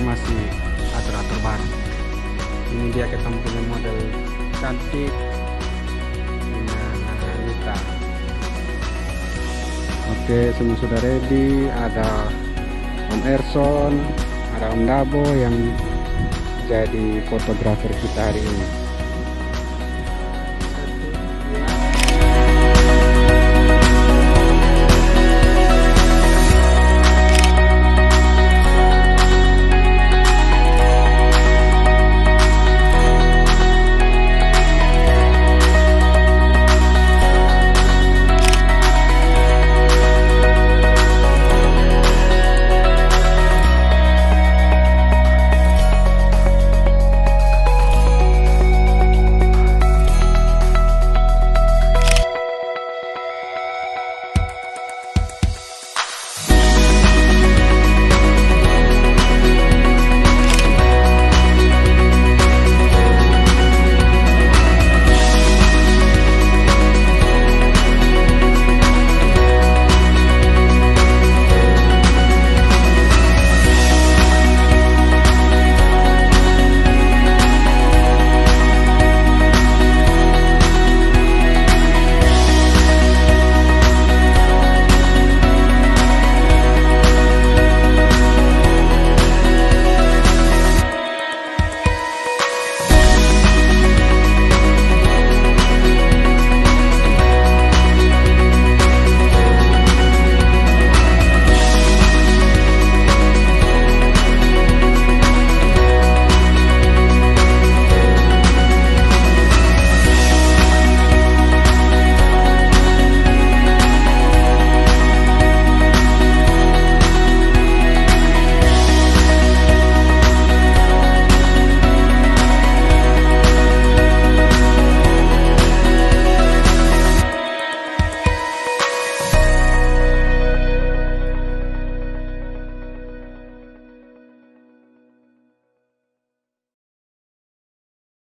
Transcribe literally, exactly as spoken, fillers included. masih atur-atur baru. Ini dia ketemu dengan model cantik dengan realita. Oke, semua sudah ready. Ada Om Erson, ada Om Dabo yang jadi fotografer kita hari ini.